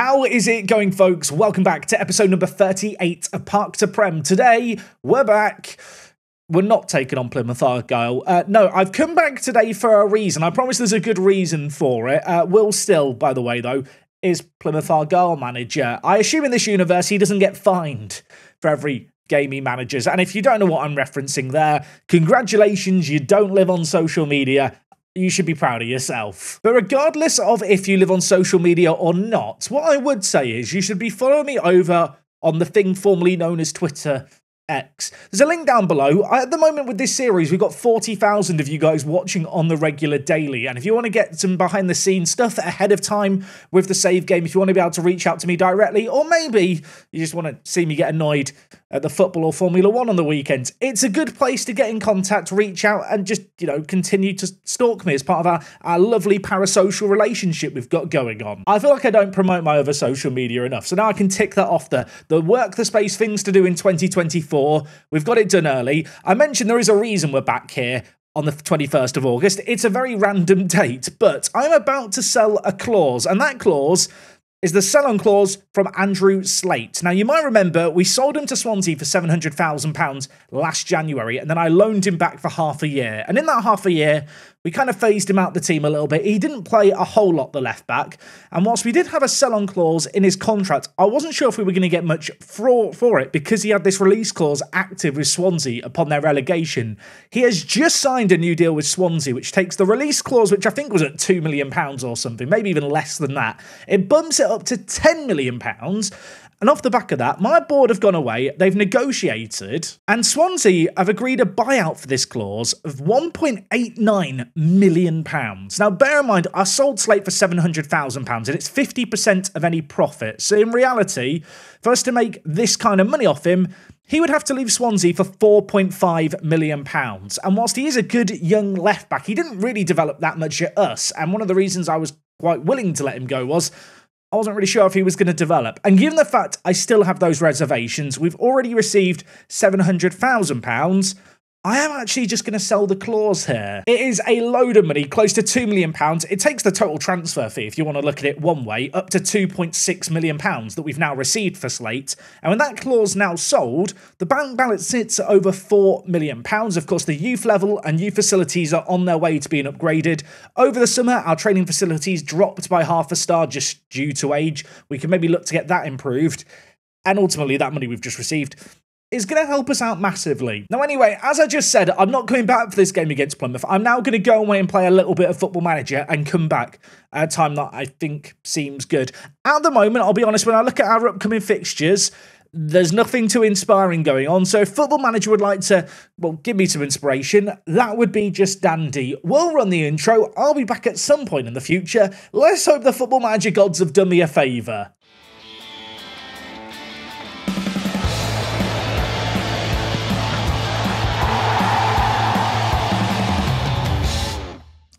How is it going, folks? Welcome back to episode number 38 of Park to Prem. Today, we're back. We're not taking on Plymouth Argyle. No, I've come back today for a reason. I promise there's a good reason for it. Will Still, by the way, though, is Plymouth Argyle manager. I assume in this universe he doesn't get fined for every game he manages. And if you don't know what I'm referencing there, congratulations, you don't live on social media. You should be proud of yourself. But regardless of if you live on social media or not, what I would say is you should be following me over on the thing formerly known as Twitter X. There's a link down below. At the moment with this series, we've got 40,000 of you guys watching on the regular daily. And if you want to get some behind the scenes stuff ahead of time with the save game, if you want to be able to reach out to me directly, or maybe you just want to see me get annoyed at the football or Formula One on the weekends, it's a good place to get in contact, reach out, and just, you know, continue to stalk me as part of our lovely parasocial relationship we've got going on. I feel like I don't promote my other social media enough, so now I can tick that off the work, the space, things to do in 2024. We've got it done early. I mentioned there is a reason we're back here on the 21st of August. It's a very random date, but I'm about to sell a clause, and that clause is the sell-on clause from Andrew Slate. Now, you might remember we sold him to Swansea for £700,000 last January, and then I loaned him back for half a year. And in that half a year, we kind of phased him out the team a little bit. He didn't play a whole lot, the left-back. And whilst we did have a sell-on clause in his contract, I wasn't sure if we were going to get much for it because he had this release clause active with Swansea upon their relegation. He has just signed a new deal with Swansea, which takes the release clause, which I think was at £2 million or something, maybe even less than that. It bumps it up to £10 million. And off the back of that, my board have gone away, they've negotiated, and Swansea have agreed a buyout for this clause of £1.89 million. Now, bear in mind, I sold Slate for £700,000, and it's 50% of any profit. So in reality, for us to make this kind of money off him, he would have to leave Swansea for £4.5 million. And whilst he is a good young left-back, he didn't really develop that much at us. And one of the reasons I was quite willing to let him go was I wasn't really sure if he was going to develop. And given the fact I still have those reservations, we've already received £700,000. I am actually just going to sell the clause here. It is a load of money, close to £2 million. It takes the total transfer fee, if you want to look at it one way, up to £2.6 million that we've now received for Slate. And with that clause now sold, the bank balance sits at over £4 million. Of course, the youth level and youth facilities are on their way to being upgraded. Over the summer, our training facilities dropped by half a star just due to age. We can maybe look to get that improved. And ultimately, that money we've just received is going to help us out massively. Now, anyway, as I just said, I'm not coming back for this game against Plymouth. I'm now going to go away and play a little bit of Football Manager and come back at a time that I think seems good. At the moment, I'll be honest, when I look at our upcoming fixtures, there's nothing too inspiring going on. So if Football Manager would like to, well, give me some inspiration, that would be just dandy. We'll run the intro. I'll be back at some point in the future. Let's hope the Football Manager gods have done me a favour.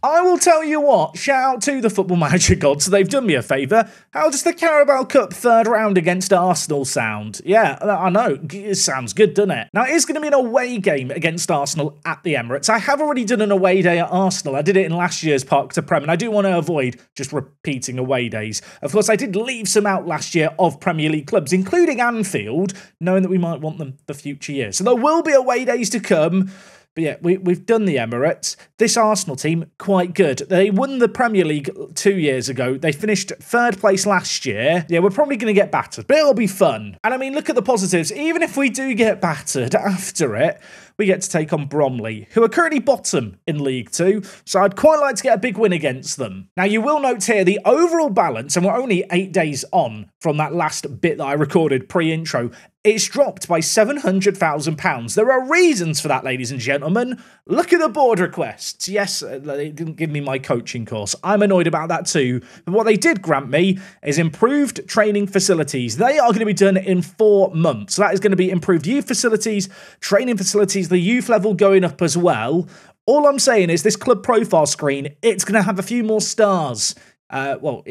I will tell you what, shout out to the Football Manager gods, they've done me a favour. How does the Carabao Cup third round against Arsenal sound? Yeah, I know, it sounds good, doesn't it? Now, it is going to be an away game against Arsenal at the Emirates. I have already done an away day at Arsenal. I did it in last year's Park to Prem, and I do want to avoid just repeating away days. Of course, I did leave some out last year of Premier League clubs, including Anfield, knowing that we might want them for future years. So there will be away days to come. But yeah, we've done the Emirates. This Arsenal team, quite good. They won the Premier League 2 years ago. They finished third place last year. Yeah, we're probably going to get battered, but it'll be fun. And I mean, look at the positives. Even if we do get battered after it, we get to take on Bromley, who are currently bottom in League 2, so I'd quite like to get a big win against them. Now, you will note here the overall balance, and we're only 8 days on from that last bit that I recorded pre-intro, it's dropped by £700,000. There are reasons for that, ladies and gentlemen. Look at the board requests. Yes, they didn't give me my coaching course. I'm annoyed about that too. But what they did grant me is improved training facilities. They are going to be done in 4 months. So that is going to be improved youth facilities, training facilities, the youth level going up as well. All I'm saying is this club profile screen, it's going to have a few more stars. Well,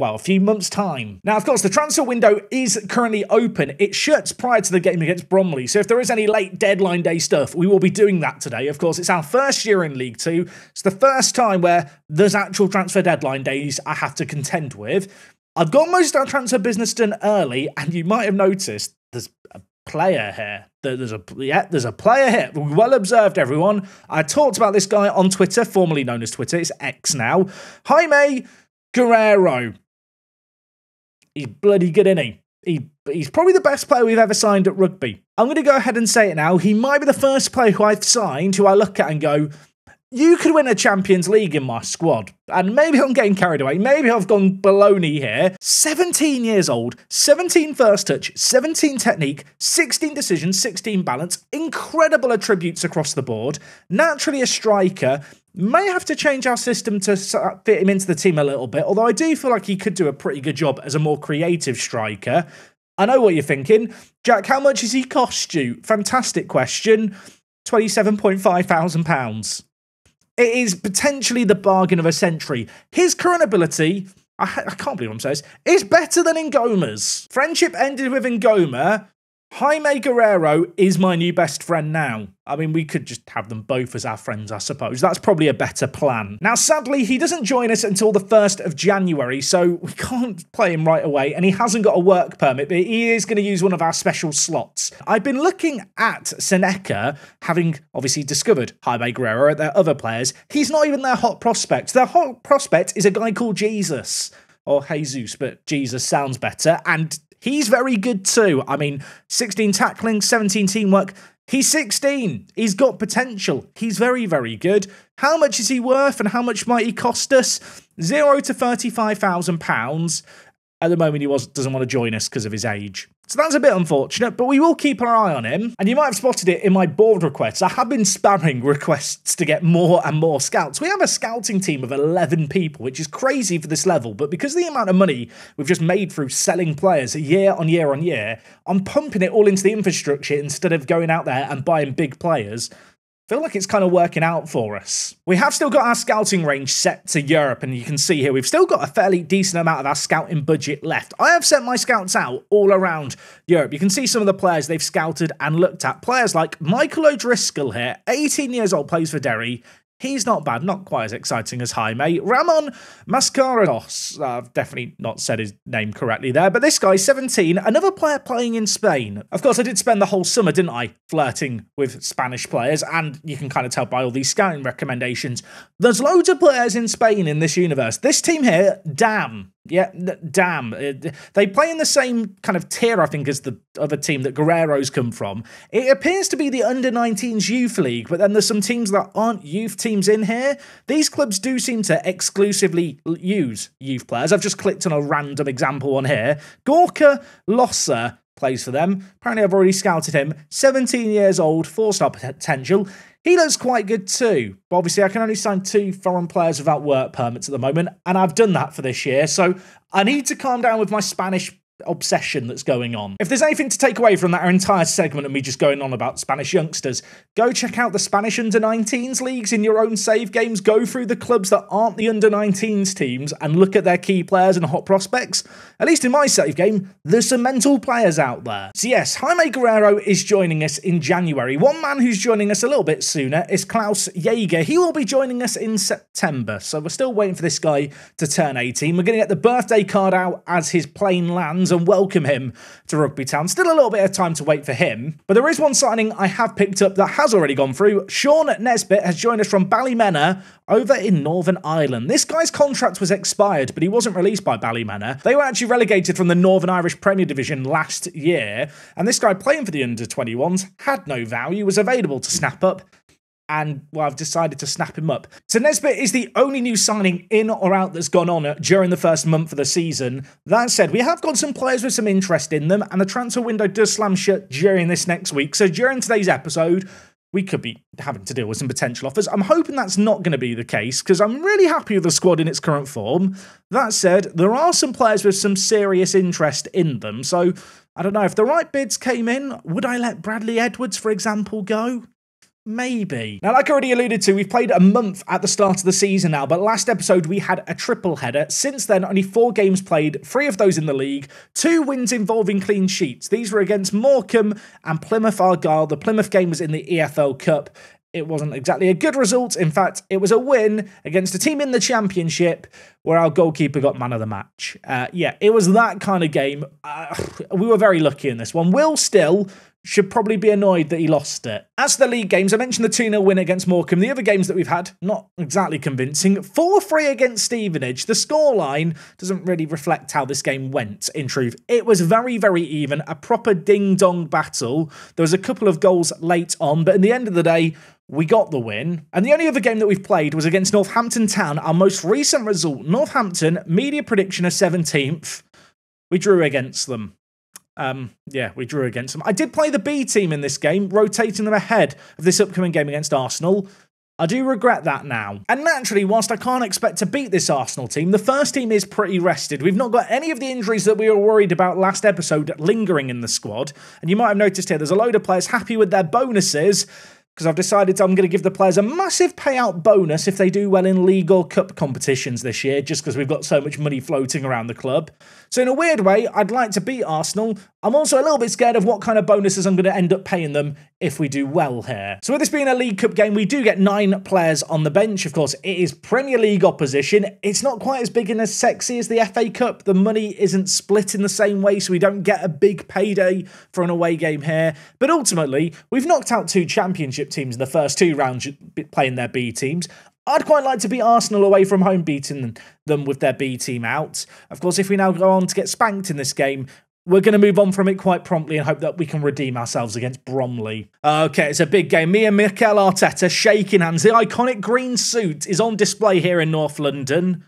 a few months' time. Now, of course, the transfer window is currently open. It shuts prior to the game against Bromley, so if there is any late deadline day stuff, we will be doing that today. Of course, it's our first year in League 2. It's the first time where there's actual transfer deadline days I have to contend with. I've got most of our transfer business done early, and you might have noticed there's a player here. There's a player here. Well observed, everyone. I talked about this guy on Twitter, formerly known as Twitter. It's X now. Jaime Guerrero. He's bloody good, isn't he? He's probably the best player we've ever signed at rugby. I'm going to go ahead and say it now. He might be the first player who I've signed who I look at and go, you could win a Champions League in my squad. And maybe I'm getting carried away. Maybe I've gone baloney here. 17 years old, 17 first touch, 17 technique, 16 decisions, 16 balance. Incredible attributes across the board. Naturally a striker. May have to change our system to fit him into the team a little bit. Although I do feel like he could do a pretty good job as a more creative striker. I know what you're thinking. Jack, how much has he cost you? Fantastic question. £27,500. It is potentially the bargain of a century. His current ability, I can't believe I'm saying this, is better than Ngoma's. Friendship ended with Ngoma. Jaime Guerrero is my new best friend now. I mean, we could just have them both as our friends, I suppose. That's probably a better plan. Now, sadly, he doesn't join us until the 1st of January, so we can't play him right away, and he hasn't got a work permit, but he is going to use one of our special slots. I've been looking at Seneca, having obviously discovered Jaime Guerrero at their other players. He's not even their hot prospect. Their hot prospect is a guy called Jesus, or Jesus, but Jesus sounds better, and he's very good too. I mean, 16 tackling, 17 teamwork. He's 16. He's got potential. He's very, very good. How much is he worth and how much might he cost us? £0 to £35,000. At the moment, he doesn't want to join us because of his age. So that's a bit unfortunate, but we will keep our eye on him. And you might have spotted it in my board requests. I have been spamming requests to get more and more scouts. We have a scouting team of 11 people, which is crazy for this level. But because of the amount of money we've just made through selling players year on year on year, I'm pumping it all into the infrastructure instead of going out there and buying big players. I feel like it's kind of working out for us. We have still got our scouting range set to Europe, and you can see here we've still got a fairly decent amount of our scouting budget left. I have sent my scouts out all around Europe. You can see some of the players they've scouted and looked at. Players like Michael O'Driscoll here, 18 years old, plays for Derry. He's not bad, not quite as exciting as Jaime. Ramon Mascarenos, I've definitely not said his name correctly there, but this guy's 17, another player playing in Spain. Of course, I did spend the whole summer, didn't I, flirting with Spanish players, and you can kind of tell by all these scouting recommendations. There's loads of players in Spain in this universe. This team here, damn. Yeah, damn. They play in the same kind of tier, I think, as the other team that Guerrero's come from. It appears to be the under-19s youth league, but then there's some teams that aren't youth teams in here. These clubs do seem to exclusively use youth players. I've just clicked on a random example on here. Gorka Lossa plays for them. Apparently, I've already scouted him. 17 years old, 4-star potential. He looks quite good too, but obviously I can only sign 2 foreign players without work permits at the moment, and I've done that for this year, so I need to calm down with my Spanish obsession that's going on. If there's anything to take away from that entire segment of me just going on about Spanish youngsters, go check out the Spanish under-19s leagues in your own save games, go through the clubs that aren't the under-19s teams and look at their key players and hot prospects. At least in my save game, there's some mental players out there. So yes, Jaime Guerrero is joining us in January. One man who's joining us a little bit sooner is Klaus Jaeger. He will be joining us in September, so we're still waiting for this guy to turn 18. We're going to get the birthday card out as his plane lands and welcome him to Rugby Town. Still a little bit of time to wait for him, but there is one signing I have picked up that has already gone through. Sean Nesbitt has joined us from Ballymena over in Northern Ireland. This guy's contract was expired, but he wasn't released by Ballymena. They were actually relegated from the Northern Irish Premier Division last year, and this guy playing for the under-21s had no value, was available to snap up, and, well, I've decided to snap him up. So Nesbitt is the only new signing in or out that's gone on during the first month of the season. That said, we have got some players with some interest in them, and the transfer window does slam shut during this next week. So during today's episode, we could be having to deal with some potential offers. I'm hoping that's not going to be the case, because I'm really happy with the squad in its current form. That said, there are some players with some serious interest in them. So, I don't know, if the right bids came in, would I let Bradley Edwards, for example, go? Maybe. Now, like I already alluded to, we've played a month at the start of the season now, but last episode we had a triple header. Since then, only 4 games played, 3 of those in the league, 2 wins involving clean sheets. These were against Morecambe and Plymouth Argyle. The Plymouth game was in the EFL Cup. it wasn't exactly a good result. In fact, it was a win against a team in the Championship where our goalkeeper got man of the match. Yeah, it was that kind of game. We were very lucky in this one. Will still should probably be annoyed that he lost it. As the league games, I mentioned the 2-0 win against Morecambe. The other games that we've had, not exactly convincing. 4-3 against Stevenage. The scoreline doesn't really reflect how this game went, in truth. It was very, very even. A proper ding-dong battle. There was a couple of goals late on, but in the end of the day, we got the win. And the only other game that we've played was against Northampton Town. Our most recent result, Northampton, media prediction of 17th. We drew against them. Yeah, we drew against them. I did play the B team in this game, rotating them ahead of this upcoming game against Arsenal. I do regret that now. And naturally, whilst I can't expect to beat this Arsenal team, the first team is pretty rested. We've not got any of the injuries that we were worried about last episode lingering in the squad. And you might have noticed here, there's a load of players happy with their bonuses, because I've decided I'm going to give the players a massive payout bonus if they do well in league or cup competitions this year, just because we've got so much money floating around the club. So in a weird way, I'd like to beat Arsenal. I'm also a little bit scared of what kind of bonuses I'm going to end up paying them if we do well here. So with this being a League Cup game, we do get 9 players on the bench. Of course, it is Premier League opposition. It's not quite as big and as sexy as the FA Cup. The money isn't split in the same way, so we don't get a big payday for an away game here. But ultimately, we've knocked out 2 Championship teams in the first 2 rounds playing their B teams. I'd quite like to beat Arsenal away from home, beating them with their B team out. Of course, if we now go on to get spanked in this game, we're going to move on from it quite promptly and hope that we can redeem ourselves against Bromley. Okay, it's a big game. Me and Mikel Arteta shaking hands. The iconic green suit is on display here in North London.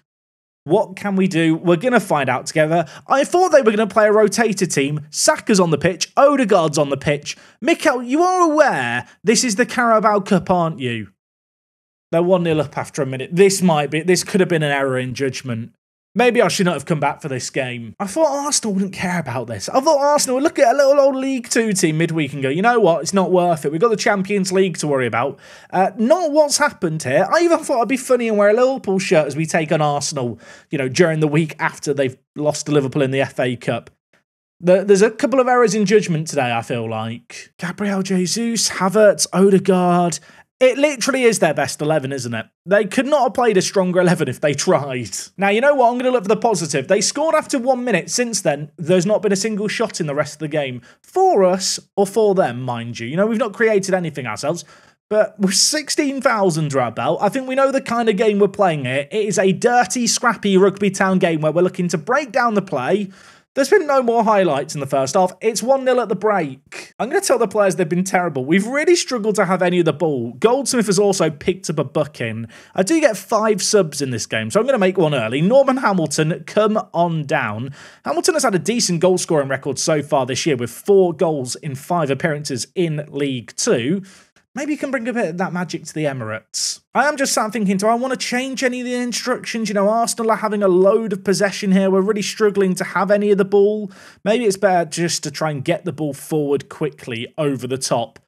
What can we do? We're going to find out together. I thought they were going to play a rotator team. Saka's on the pitch. Odegaard's on the pitch. Mikel, you are aware this is the Carabao Cup, aren't you? They're 1-0 up after a minute. This could have been an error in judgment. Maybe I should not have come back for this game. I thought Arsenal wouldn't care about this. I thought Arsenal would look at a little old League 2 team midweek and go, you know what, it's not worth it. We've got the Champions League to worry about. Not what's happened here. I even thought I'd be funny and wear a Liverpool shirt as we take on Arsenal, you know, during the week after they've lost to Liverpool in the FA Cup. There's a couple of errors in judgment today, I feel like. Gabriel Jesus, Havertz, Odegaard. It literally is their best 11, isn't it? They could not have played a stronger 11 if they tried. Now, you know what? I'm going to look for the positive. They scored after 1 minute. Since then, there's not been a single shot in the rest of the game. For us, or for them, mind you. You know, we've not created anything ourselves, but we're 16,000 to our belt. I think we know the kind of game we're playing here. It is a dirty, scrappy rugby town game where we're looking to break down the play. There's been no more highlights in the first half. It's 1-0 at the break. I'm going to tell the players they've been terrible. We've really struggled to have any of the ball. Goldsmith has also picked up a buck in. I do get 5 subs in this game, so I'm going to make one early. Norman Hamilton, come on down. Hamilton has had a decent goal-scoring record so far this year with 4 goals in 5 appearances in League 2. Maybe you can bring a bit of that magic to the Emirates. I am just sat thinking, do I want to change any of the instructions? You know, Arsenal are having a load of possession here. We're really struggling to have any of the ball. Maybe it's better just to try and get the ball forward quickly over the top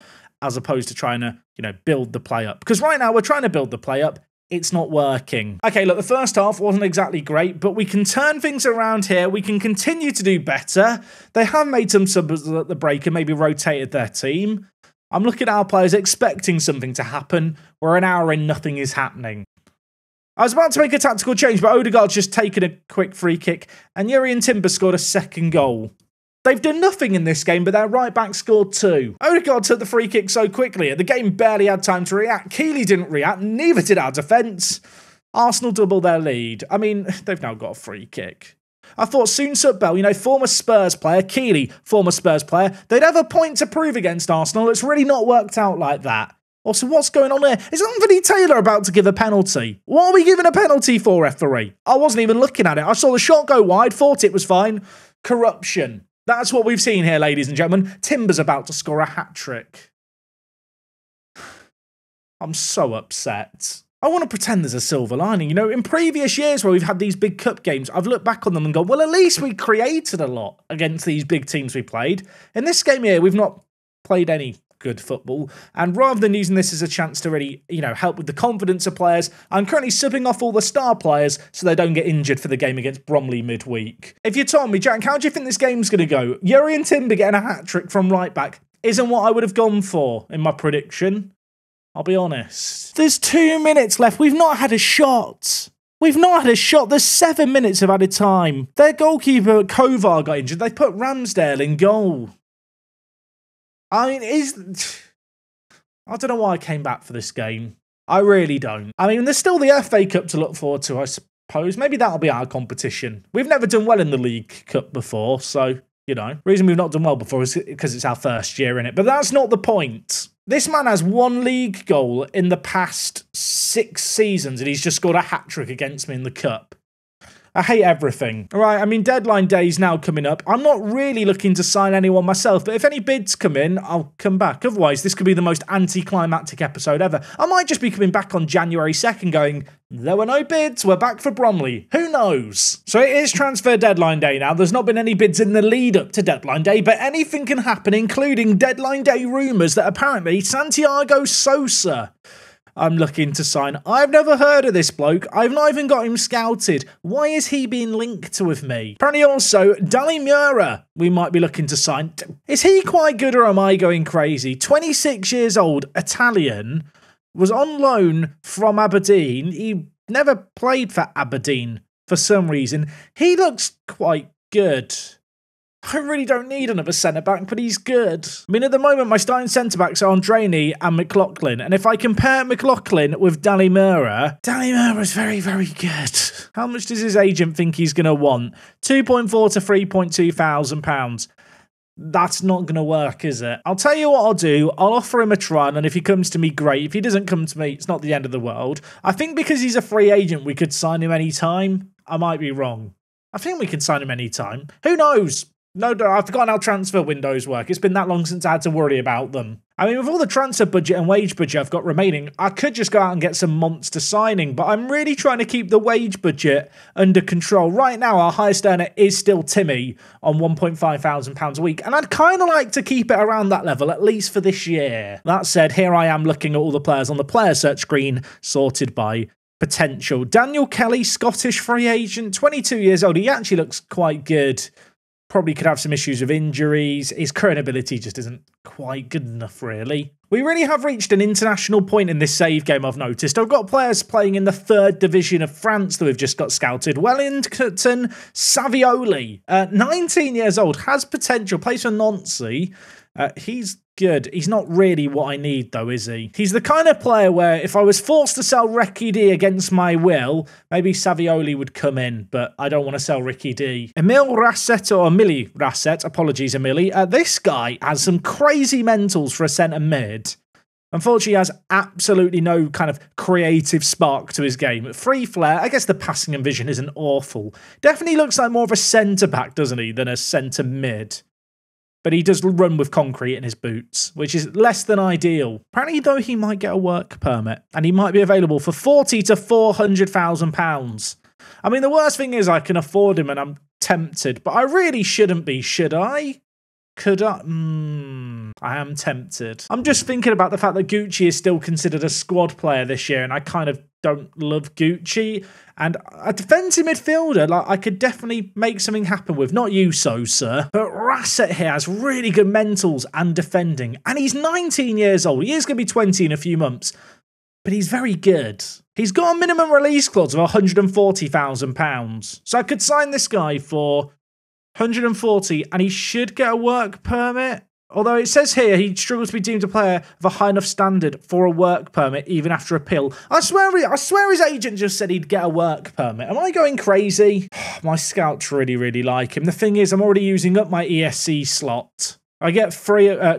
as opposed to trying to, you know, build the play up. Because right now we're trying to build the play up. It's not working. Okay, look, the first half wasn't exactly great, but we can turn things around here. We can continue to do better. They have made some subs at the break and maybe rotated their team. I'm looking at our players expecting something to happen. We're an hour in, nothing is happening. I was about to make a tactical change, but Odegaard's just taken a quick free kick, and Jurrien Timber scored a second goal. They've done nothing in this game, but their right-back scored 2. Odegaard took the free kick so quickly, the game barely had time to react. Keeley didn't react, neither did our defence. Arsenal doubled their lead. I mean, they've now got a free kick. I thought Soon-Suk Bell, you know, former Spurs player, Keeley, former Spurs player, they'd have a point to prove against Arsenal. It's really not worked out like that. Also, what's going on there? Is Anthony Taylor about to give a penalty? What are we giving a penalty for, referee? I wasn't even looking at it. I saw the shot go wide, thought it was fine. Corruption. That's what we've seen here, ladies and gentlemen. Timber's about to score a hat-trick. I'm so upset. I want to pretend there's a silver lining. You know, in previous years where we've had these big cup games, I've looked back on them and gone, well, at least we created a lot against these big teams we played. In this game here, we've not played any good football. And rather than using this as a chance to really, you know, help with the confidence of players, I'm currently subbing off all the star players so they don't get injured for the game against Bromley midweek. If you told me, Jack, how do you think this game's going to go? Jurrien Timber getting a hat-trick from right back isn't what I would have gone for in my prediction. I'll be honest. There's 2 minutes left. We've not had a shot. We've not had a shot. There's 7 minutes of added time. Their goalkeeper, Kovar, got injured. They put Ramsdale in goal. I mean, I don't know why I came back for this game. I really don't. I mean, there's still the FA Cup to look forward to, I suppose. Maybe that'll be our competition. We've never done well in the League Cup before, so, you know. The reason we've not done well before is because it's our first year in it. But that's not the point. This man has one league goal in the past 6 seasons, and he's just scored a hat-trick against me in the Cup. I hate everything. All right, I mean, deadline day's now coming up. I'm not really looking to sign anyone myself, but if any bids come in, I'll come back. Otherwise, this could be the most anticlimactic episode ever. I might just be coming back on January 2nd going, there were no bids, we're back for Bromley. Who knows? So it is transfer deadline day now. There's not been any bids in the lead up to deadline day, but anything can happen, including deadline day rumours that apparently Santiago Sosa... I'm looking to sign. I've never heard of this bloke. I've not even got him scouted. Why is he being linked with me? Apparently also, Dalimura, we might be looking to sign. Is he quite good or am I going crazy? 26 years old, Italian, was on loan from Aberdeen. He never played for Aberdeen for some reason. He looks quite good. I really don't need another centre-back, but he's good. I mean, at the moment, my starting centre-backs are Andreini and McLaughlin, and if I compare McLaughlin with Dalimura, Dalimura's very, very good. How much does his agent think he's going to want? 2.4 to 3.2 thousand pounds. That's not going to work, is it? I'll tell you what I'll do. I'll offer him a try, and if he comes to me, great. If he doesn't come to me, it's not the end of the world. I think because he's a free agent, we could sign him any time. I might be wrong. I think we can sign him any time. Who knows? No, I've forgotten how transfer windows work. It's been that long since I had to worry about them. I mean, with all the transfer budget and wage budget I've got remaining, I could just go out and get some monster signing, but I'm really trying to keep the wage budget under control. Right now, our highest earner is still Timmy on £1,500 a week, and I'd kind of like to keep it around that level, at least for this year. That said, here I am looking at all the players on the player search screen, sorted by potential. Daniel Kelly, Scottish free agent, 22 years old. He actually looks quite good. Probably could have some issues with injuries. His current ability just isn't quite good enough, really. We really have reached an international point in this save game, I've noticed. I've got players playing in the 3rd Division of France that we've just got scouted. Wellington Savioli, 19 years old, has potential, plays for Nancy. He's good. He's not really what I need, though, is he? He's the kind of player where if I was forced to sell Ricky D against my will, maybe Savioli would come in, but I don't want to sell Ricky D. Emilie Rasset. Apologies, Emilie. This guy has some crazy mentals for a centre mid. Unfortunately, he has absolutely no kind of creative spark to his game. Free flair, I guess the passing and vision isn't awful. Definitely looks like more of a centre-back, doesn't he, than a centre-mid. But he does run with concrete in his boots, which is less than ideal. Apparently, though, he might get a work permit, and he might be available for £40,000 to £400,000. I mean, the worst thing is I can afford him, and I'm tempted, but I really shouldn't be, should I? Could I? I am tempted. I'm just thinking about the fact that Gucci is still considered a squad player this year, and I kind of don't love Gucci. And a defensive midfielder, like, I could definitely make something happen with. Not you, Sosa. But Rasset here has really good mentals and defending. And he's 19 years old. He is going to be 20 in a few months. But he's very good. He's got a minimum release clause of £140,000. So I could sign this guy for 140, and he should get a work permit. Although it says here he struggles to be deemed a player of a high enough standard for a work permit, even after appeal. I swear his agent just said he'd get a work permit. Am I going crazy? My scouts really, really like him. The thing is, I'm already using up my ESC slot. I get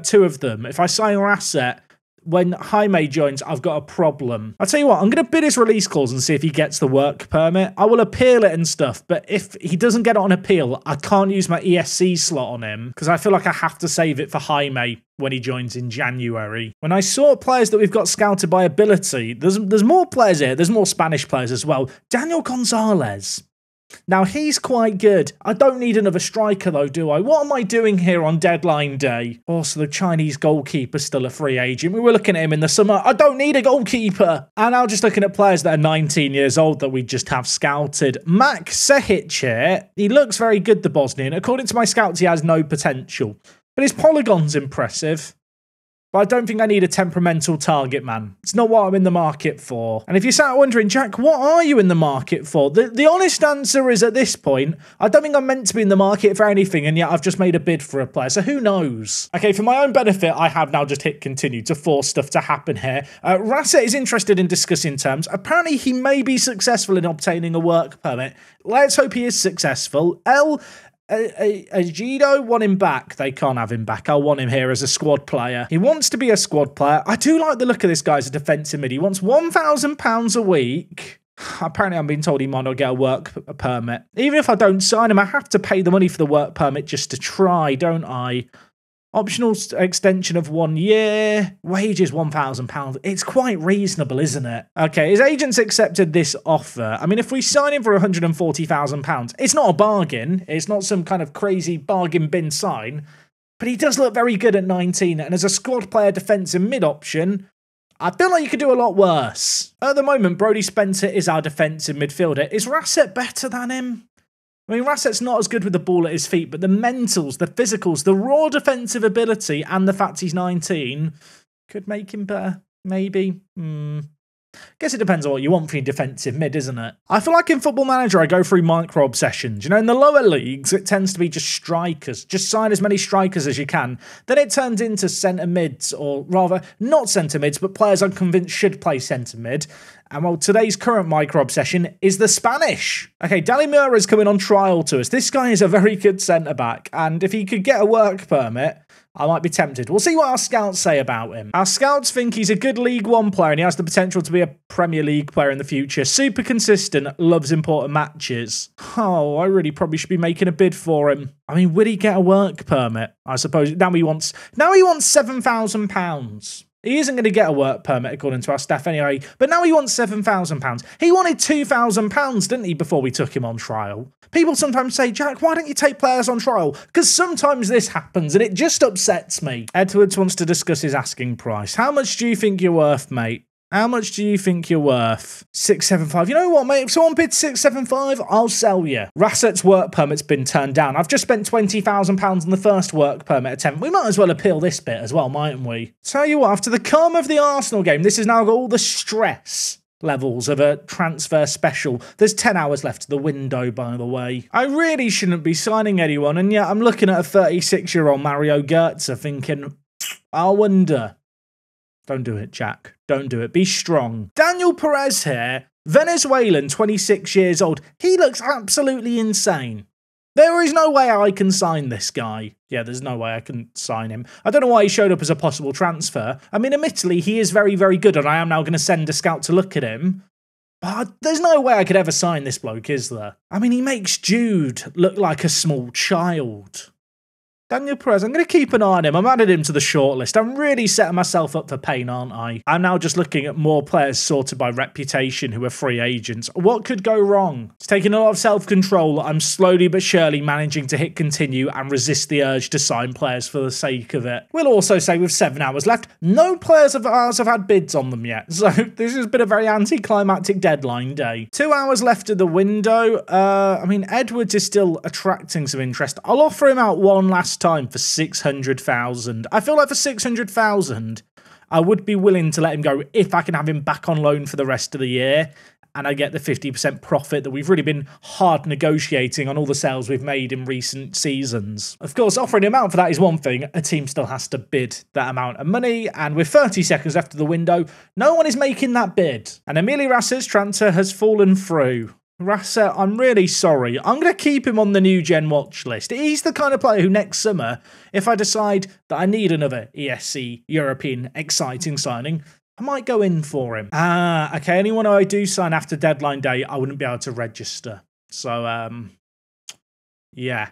two of them. If I sign Rasset, when Jaime joins, I've got a problem. I'll tell you what, I'm going to bid his release clause and see if he gets the work permit. I will appeal it and stuff, but if he doesn't get it on appeal, I can't use my ESC slot on him because I feel like I have to save it for Jaime when he joins in January. When I saw players that we've got scouted by ability, there's more players here. There's more Spanish players as well. Daniel Gonzalez. Now, he's quite good. I don't need another striker, though, do I? What am I doing here on deadline day? Also, the Chinese goalkeeper's still a free agent. We were looking at him in the summer. I don't need a goalkeeper. And now just looking at players that are 19 years old that we just have scouted. Mak Sehic here. He looks very good, the Bosnian. According to my scouts, he has no potential. But his polygon's impressive. But I don't think I need a temperamental target man. It's not what I'm in the market for. And if you're sat wondering, Jack, what are you in the market for? The honest answer is at this point, I don't think I'm meant to be in the market for anything, and yet I've just made a bid for a player, so who knows? Okay, for my own benefit, I have now just hit continue to force stuff to happen here. Rasset is interested in discussing terms. Apparently, he may be successful in obtaining a work permit. Let's hope he is successful. Gido want him back. They can't have him back. I want him here as a squad player. He wants to be a squad player. I do like the look of this guy as a defensive mid. He wants £1,000 a week. Apparently, I'm being told he might not get a work permit. Even if I don't sign him, I have to pay the money for the work permit just to try, don't I? Optional extension of 1 year. Wages £1,000. It's quite reasonable, isn't it? Okay, his agents accepted this offer. I mean, if we sign him for £140,000, it's not a bargain. It's not some kind of crazy bargain bin sign. But he does look very good at 19. And as a squad player defensive mid option, I feel like you could do a lot worse. At the moment, Brodie Spencer is our defensive midfielder. Is Rasset better than him? I mean, Rasset's not as good with the ball at his feet, but the mentals, the physicals, the raw defensive ability, and the fact he's 19 could make him better, maybe. Guess it depends on what you want for your defensive mid, isn't it? I feel like in Football Manager, I go through micro-obsessions. You know, in the lower leagues, it tends to be just strikers. Just sign as many strikers as you can. Then it turns into centre-mids, or rather, not centre-mids, but players I'm convinced should play centre-mid. And well, today's current micro-obsession is the Spanish. Okay, Dalimura is coming on trial to us. This guy is a very good centre-back, and if he could get a work permit, I might be tempted. We'll see what our scouts say about him. Our scouts think he's a good League One player and he has the potential to be a Premier League player in the future. Super consistent, loves important matches. Oh, I really probably should be making a bid for him. I mean, would he get a work permit? I suppose now he wants £7,000. He isn't going to get a work permit according to our staff anyway, but now he wants £7,000. He wanted £2,000, didn't he, before we took him on trial? People sometimes say, Jack, why don't you take players on trial? Because sometimes this happens and it just upsets me. Edwards wants to discuss his asking price. How much do you think you're worth, mate? How much do you think you're worth? 675. You know what, mate? If someone bids 675, I'll sell you. Rasset's work permit's been turned down. I've just spent £20,000 on the first work permit attempt. We might as well appeal this bit as well, mightn't we? Tell you what, after the calm of the Arsenal game, this has now got all the stress levels of a transfer special. There's 10 hours left to the window, by the way. I really shouldn't be signing anyone, and yet I'm looking at a 36-year-old Mario Götze thinking, I wonder. Don't do it, Jack. Don't do it. Be strong. Daniel Perez here, Venezuelan, 26 years old. He looks absolutely insane. There is no way I can sign this guy. Yeah, there's no way I can sign him. I don't know why he showed up as a possible transfer. I mean, admittedly, he is very, very good, and I am now going to send a scout to look at him. But there's no way I could ever sign this bloke, is there? I mean, he makes Jude look like a small child. Daniel Perez, I'm going to keep an eye on him. I'm added him to the shortlist. I'm really setting myself up for pain, aren't I? I'm now just looking at more players sorted by reputation who are free agents. What could go wrong? It's taking a lot of self-control. I'm slowly but surely managing to hit continue and resist the urge to sign players for the sake of it. We'll also say with 7 hours left, no players of ours have had bids on them yet. So this has been a very anticlimactic deadline day. 2 hours left of the window. I mean, Edwards is still attracting some interest. I'll offer him out one last time for 600,000. I feel like for 600,000, I would be willing to let him go if I can have him back on loan for the rest of the year and I get the 50% profit that we've really been hard negotiating on all the sales we've made in recent seasons. Of course, offering him out for that is one thing. A team still has to bid that amount of money, and with 30 seconds left of the window, no one is making that bid. And Emilie Rasset's transfer has fallen through. Rasset, I'm really sorry. I'm going to keep him on the new gen watch list. He's the kind of player who next summer, if I decide that I need another ESC European exciting signing, I might go in for him. Okay, anyone I do sign after deadline day, I wouldn't be able to register. So, yeah,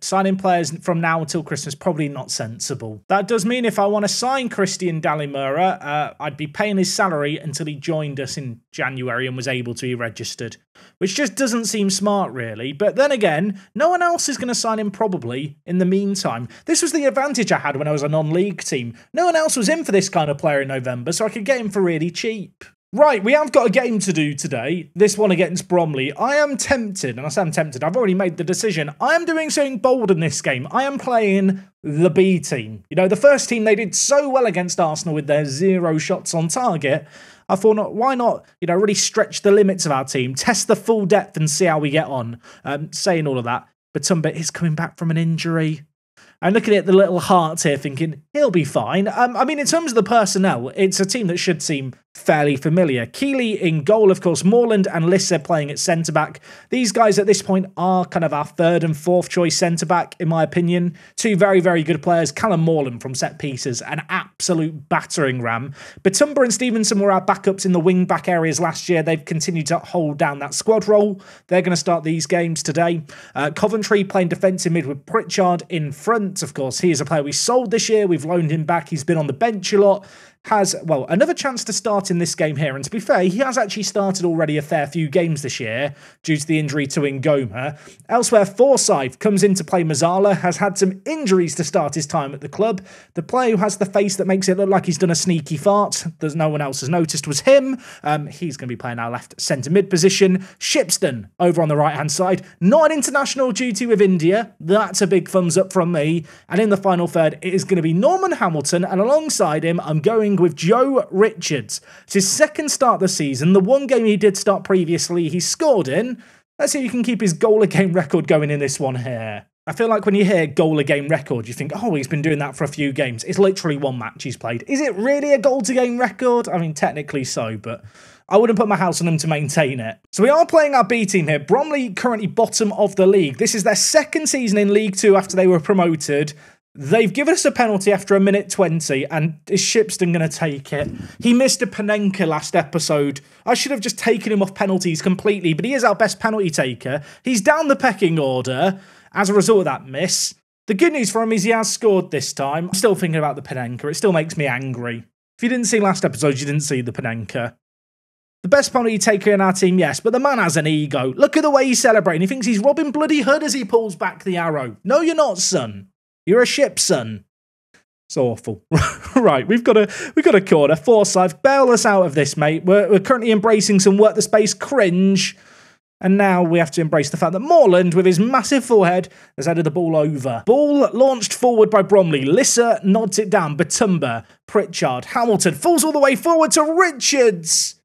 signing players from now until Christmas, probably not sensible. That does mean if I want to sign Christian Dalimura, I'd be paying his salary until he joined us in January and was able to be registered, which just doesn't seem smart, really. But then again, no one else is going to sign him probably in the meantime. This was the advantage I had when I was a non-league team. No one else was in for this kind of player in November, so I could get him for really cheap. Right, we have got a game to do today, this one against Bromley. I am tempted, and I say I'm tempted, I've already made the decision. I am doing something bold in this game. I am playing the B team. You know, the first team, they did so well against Arsenal with their 0 shots on target. I thought, why not, you know, really stretch the limits of our team, test the full depth and see how we get on. Saying all of that, Batumbe is coming back from an injury. I'm looking at the little hearts here thinking, he'll be fine. I mean, in terms of the personnel, it's a team that should seem fairly familiar. Keeley in goal, of course, Moreland and Lissa playing at centre-back. These guys at this point are kind of our 3rd and 4th choice centre-back, in my opinion. Two very, very good players. Callum Moreland from set pieces, an absolute battering ram. Batumbe and Stevenson were our backups in the wing-back areas last year. They've continued to hold down that squad role. They're going to start these games today. Coventry playing defensive mid with Pritchard in front. Of course, he is a player we sold this year. We've loaned him back. He's been on the bench a lot. Has, well, another chance to start in this game here. And to be fair, he has actually started already a fair few games this year due to the injury to Ngoma. Elsewhere, Forsyth comes in to play Mazzala, has had some injuries to start his time at the club. The player who has the face that makes it look like he's done a sneaky fart, that no one else has noticed, was him. He's going to be playing our left centre-mid position. Shipston over on the right-hand side. Not an international duty with India. That's a big thumbs up from me. And in the final third, it is going to be Norman Hamilton. And alongside him, I'm going with Joe Richards. It's his 2nd start this season. The one game he did start previously, he scored in. Let's see if he can keep his goal a game record going in this one here. I feel like when you hear goal a game record, you think, oh, he's been doing that for a few games. It's literally 1 match he's played. Is it really a goal to game record? I mean, technically so, but I wouldn't put my house on them to maintain it. So we are playing our B team here. Bromley currently bottom of the league. This is their 2nd season in League 2 after they were promoted. They've given us a penalty after a minute 20, and is Shipston going to take it? He missed a Panenka last episode. I should have just taken him off penalties completely, but he is our best penalty taker. He's down the pecking order as a result of that miss. The good news for him is he has scored this time. I'm still thinking about the Panenka. It still makes me angry. If you didn't see last episode, you didn't see the Panenka. The best penalty taker in our team, yes, but the man has an ego. Look at the way he's celebrating. He thinks he's Robin Bloody Hood as he pulls back the arrow. No, you're not, son. You're a ship, son. It's awful. Right, we've got a corner. Forsyth, bail us out of this, mate. We're currently embracing some work the space cringe. And now we have to embrace the fact that Moreland, with his massive forehead, has headed the ball over. Ball launched forward by Bromley. Lissa nods it down. Batumbe, Pritchard, Hamilton falls all the way forward to Richards,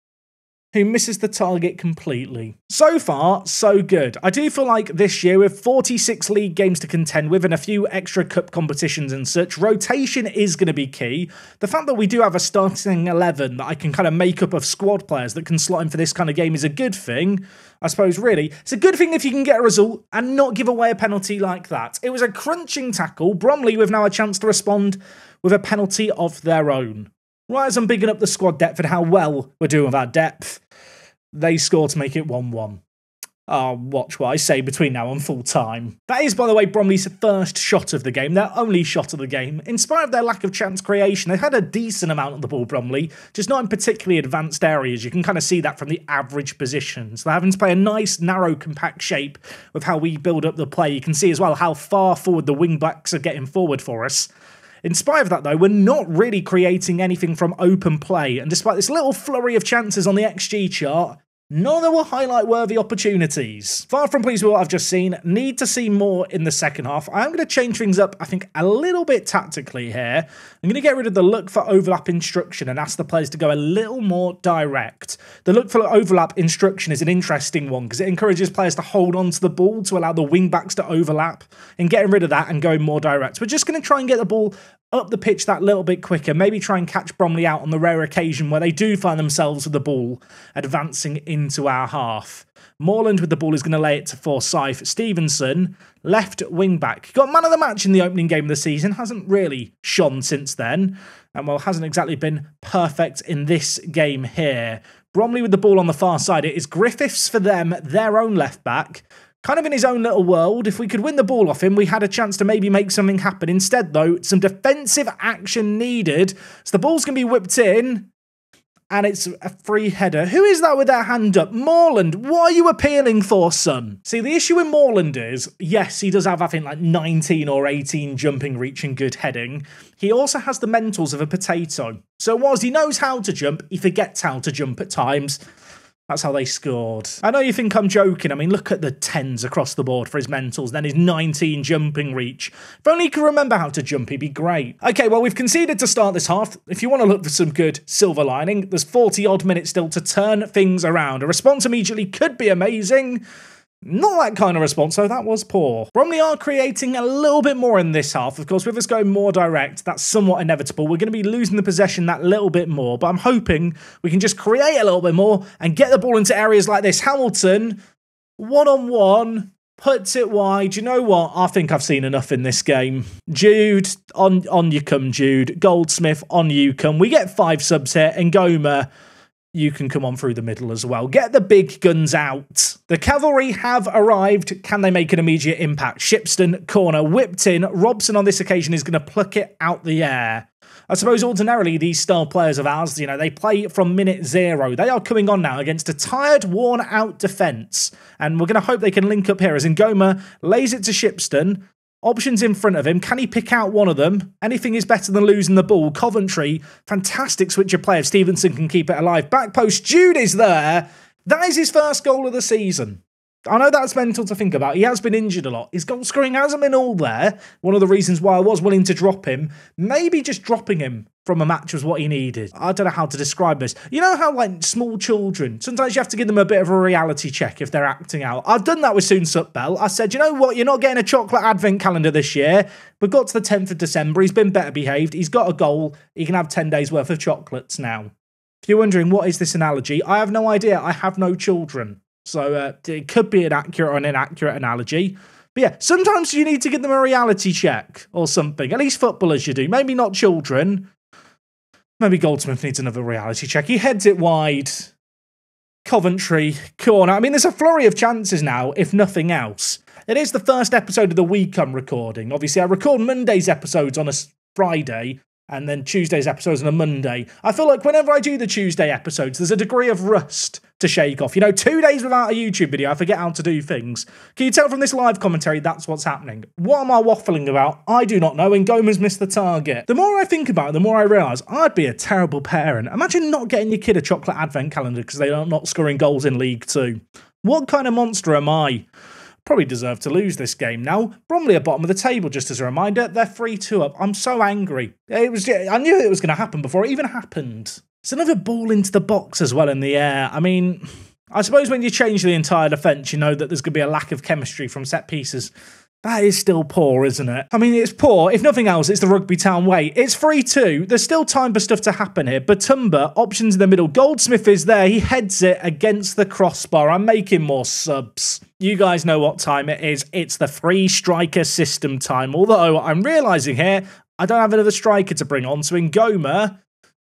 who misses the target completely. So far, so good. I do feel like this year, with 46 league games to contend with and a few extra cup competitions and such, rotation is going to be key. The fact that we do have a starting 11 that I can kind of make up of squad players that can slot in for this kind of game is a good thing, I suppose, really. It's a good thing if you can get a result and not give away a penalty like that. It was a crunching tackle. Bromley with now a chance to respond with a penalty of their own. Right, as I'm bigging up the squad depth and how well we're doing with our depth, they score to make it 1-1. I'll watch what I say between now and full time. That is, by the way, Bromley's 1st shot of the game, their only shot of the game. In spite of their lack of chance creation, they've had a decent amount of the ball, Bromley, just not in particularly advanced areas. You can kind of see that from the average positions. They're having to play a nice, narrow, compact shape with how we build up the play. You can see as well how far forward the wing-backs are getting forward for us. In spite of that, though, we're not really creating anything from open play, and despite this little flurry of chances on the XG chart, none of them were highlight-worthy opportunities. Far from pleased with what I've just seen, need to see more in the 2nd half. I'm going to change things up, I think, a little bit tactically here. I'm going to get rid of the look for overlap instruction and ask the players to go a little more direct. The look for overlap instruction is an interesting one because it encourages players to hold on to the ball to allow the wing-backs to overlap, and getting rid of that and going more direct. We're just going to try and get the ball up the pitch that little bit quicker, maybe try and catch Bromley out on the rare occasion where they do find themselves with the ball advancing into our half. Moreland with the ball is going to lay it to Forsyth. Stevenson, left wing-back. Got man of the match in the opening game of the season. Hasn't really shone since then. And, well, hasn't exactly been perfect in this game here. Bromley with the ball on the far side. It is Griffiths for them, their own left-back. Kind of in his own little world. If we could win the ball off him, we had a chance to maybe make something happen. Instead, though, some defensive action needed. So the ball's going to be whipped in. and it's a free header. Who is that with their hand up? Moreland, what are you appealing for, son? See, the issue with Moreland is, yes, he does have, I think, like 19 or 18 jumping, reaching, good heading. He also has the mentals of a potato. So whilst he knows how to jump, he forgets how to jump at times. That's how they scored. I know you think I'm joking. I mean, look at the 10s across the board for his mentals, then his 19 jumping reach. If only he could remember how to jump, he'd be great. Okay, well, we've conceded to start this half. If you want to look for some good silver lining, there's 40-odd minutes still to turn things around. A response immediately could be amazing. Not that kind of response, though. That was poor. Bromley are creating a little bit more in this half. Of course, with us going more direct, that's somewhat inevitable. We're going to be losing the possession that little bit more, but I'm hoping we can just create a little bit more and get the ball into areas like this. Hamilton, one-on-one, puts it wide. You know what? I think I've seen enough in this game. Jude, on you come, Jude. Goldsmith, on you come. We get 5 subs here. Ngoma, you can come on through the middle as well. Get the big guns out. The cavalry have arrived. Can they make an immediate impact? Shipston, corner, whipped in. Robson on this occasion is going to pluck it out the air. I suppose ordinarily these star players of ours, you know, they play from minute 0. They are coming on now against a tired, worn-out defence. And we're going to hope they can link up here as Ngoma lays it to Shipston. Options in front of him. Can he pick out one of them? Anything is better than losing the ball. Coventry, fantastic switch of play. If Stevenson can keep it alive. Back post, Jude is there. That is his first goal of the season. I know that's mental to think about. He has been injured a lot. His goal scoring hasn't been all there. One of the reasons why I was willing to drop him. Maybe just dropping him from a match was what he needed. I don't know how to describe this. You know how, like, small children, sometimes you have to give them a bit of a reality check if they're acting out. I've done that with Soon Sup Bell. I said, you know what, you're not getting a chocolate advent calendar this year. We got to the 10th of December. He's been better behaved. He's got a goal. He can have 10 days worth of chocolates now. If you're wondering, what is this analogy? I have no idea. I have no children. So it could be an accurate or an inaccurate analogy. But yeah, sometimes you need to give them a reality check or something. At least footballers you do. Maybe not children. Maybe Goldsmith needs another reality check. He heads it wide. Coventry, corner. I mean, there's a flurry of chances now, if nothing else. It is the first episode of the week I'm recording. Obviously, I record Monday's episodes on a Friday and then Tuesday's episodes on a Monday. I feel like whenever I do the Tuesday episodes, there's a degree of rust to shake off. You know, 2 days without a YouTube video, I forget how to do things. Can you tell from this live commentary that's what's happening? What am I waffling about? I do not know, and Goma's missed the target. The more I think about it, the more I realise I'd be a terrible parent. Imagine not getting your kid a chocolate advent calendar because they are not scoring goals in League 2. What kind of monster am I? Probably deserve to lose this game now. Bromley are bottom of the table, just as a reminder. They're 3-2 up. I'm so angry. I knew it was going to happen before it even happened. It's another ball into the box as well in the air. I mean, I suppose when you change the entire defence, you know that there's going to be a lack of chemistry from set pieces. That is still poor, isn't it? I mean, it's poor. If nothing else, it's the Rugby Town way. It's 3-2. There's still time for stuff to happen here. Batumbe, options in the middle. Goldsmith is there. He heads it against the crossbar. I'm making more subs. You guys know what time it is. It's the free striker system time. Although I'm realising here, I don't have another striker to bring on. So Ngoma,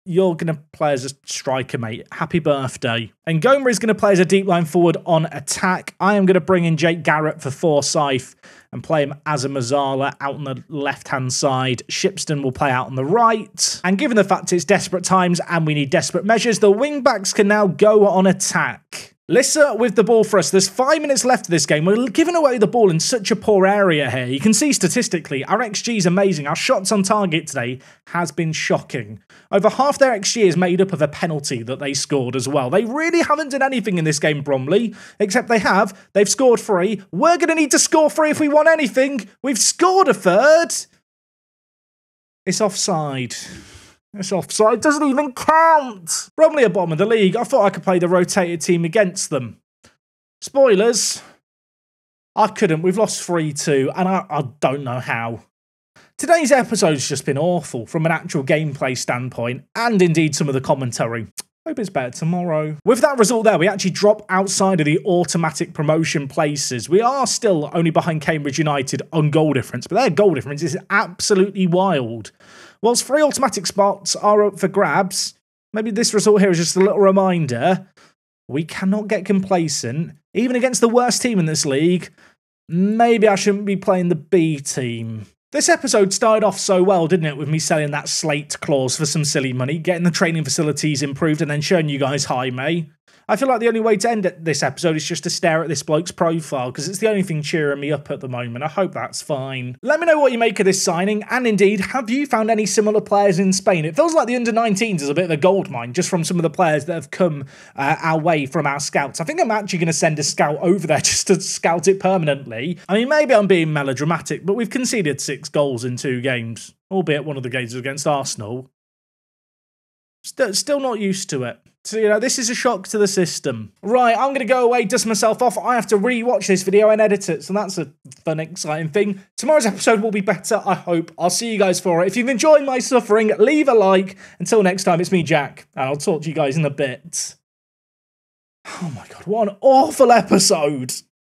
you're going to play as a striker, mate. Happy birthday. Ngoma is going to play as a deep line forward on attack. I am going to bring in Jake Garrett for Forsyth and play him as a Mazzala out on the left-hand side. Shipston will play out on the right. And given the fact it's desperate times and we need desperate measures, the wing-backs can now go on attack. Lissa with the ball for us. There's 5 minutes left of this game. We're giving away the ball in such a poor area here. You can see statistically, our XG is amazing. Our shots on target today has been shocking. Over half their XG is made up of a penalty that they scored as well. They really haven't done anything in this game, Bromley, except they have. They've scored 3. We're going to need to score 3 if we want anything. We've scored a 3rd. It's offside. It's offside. It doesn't even count. Bromley are bottom of the league. I thought I could play the rotated team against them. Spoilers. I couldn't. We've lost 3-2, and I don't know how. Today's episode's just been awful from an actual gameplay standpoint, and indeed some of the commentary. Hope it's better tomorrow. With that result there, we actually drop outside of the automatic promotion places. We are still only behind Cambridge United on goal difference, but their goal difference is absolutely wild. Whilst 3 automatic spots are up for grabs, maybe this result here is just a little reminder. We cannot get complacent, even against the worst team in this league. Maybe I shouldn't be playing the B team. This episode started off so well, didn't it, with me selling that Slate clause for some silly money, getting the training facilities improved, and then showing you guys Jaime. I feel like the only way to end this episode is just to stare at this bloke's profile, because it's the only thing cheering me up at the moment. I hope that's fine. Let me know what you make of this signing, and indeed, have you found any similar players in Spain? It feels like the under-19s is a bit of a goldmine, just from some of the players that have come our way from our scouts. I think I'm actually going to send a scout over there just to scout it permanently. I mean, maybe I'm being melodramatic, but we've conceded 6 goals in 2 games, albeit one of the games was against Arsenal. Still not used to it. So, you know, this is a shock to the system. Right, I'm going to go away, dust myself off. I have to re-watch this video and edit it, so that's a fun, exciting thing. Tomorrow's episode will be better, I hope. I'll see you guys for it. If you've enjoyed my suffering, leave a like. Until next time, it's me, Jack, and I'll talk to you guys in a bit. Oh my God, what an awful episode.